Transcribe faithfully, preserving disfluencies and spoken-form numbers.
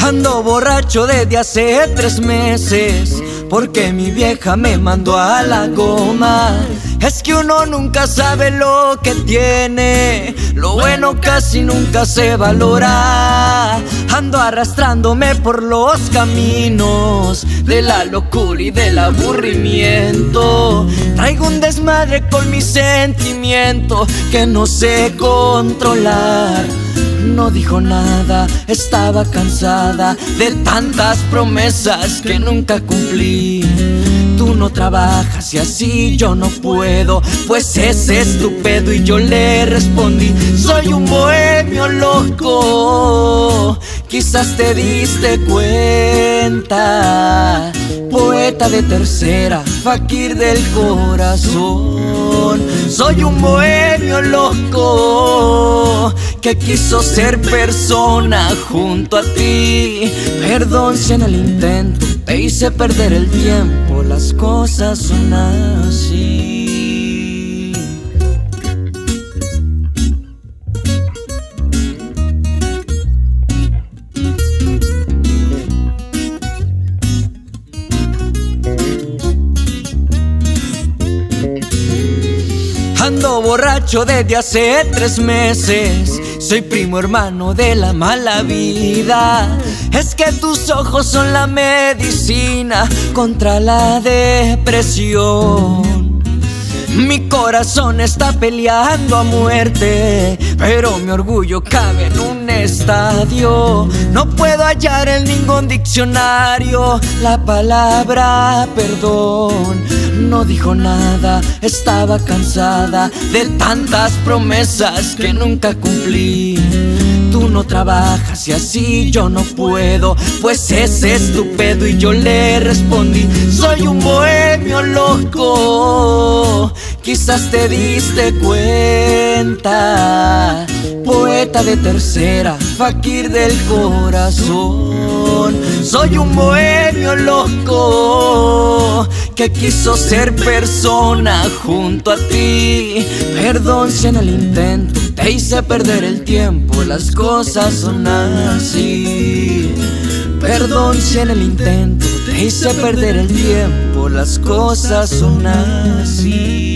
Ando borracho desde hace tres meses porque mi vieja me mandó a la goma. Es que uno nunca sabe lo que tiene, lo bueno casi nunca se valora. Ando arrastrándome por los caminos de la locura y del aburrimiento. Traigo un desmadre con mi sentimiento que no sé controlar. No dijo nada, estaba cansada de tantas promesas que nunca cumplí. Tú no trabajas y así yo no puedo, pues ese es tu pedo. Y yo le respondí, soy un bohemio loco, quizás te diste cuenta. Poeta de tercera, faquir del corazón. Soy un bohemio loco que quiso ser persona junto a ti. Perdón si en el intento te hice perder el tiempo. Las cosas son así. Ando borracho desde hace tres meses. Soy primo hermano de la mala vida. Es que tus ojos son la medicina contra la depresión. Mi corazón está peleando a muerte, pero mi orgullo cabe en un estadio. No puedo hallar en ningún diccionario la palabra perdón. No dijo nada, estaba cansada de tantas promesas que nunca cumplí. Tú no trabajas y así yo no puedo, pues ese es tu pedo. Y yo le respondí, soy un bohemio loco, quizás te diste cuenta. Poeta de tercera, faquir del corazón. Soy un bohemio loco que quiso ser persona junto a ti. Perdón si en el intento te hice perder el tiempo. Las cosas son así. Perdón si en el intento te hice perder el tiempo. Las cosas son así.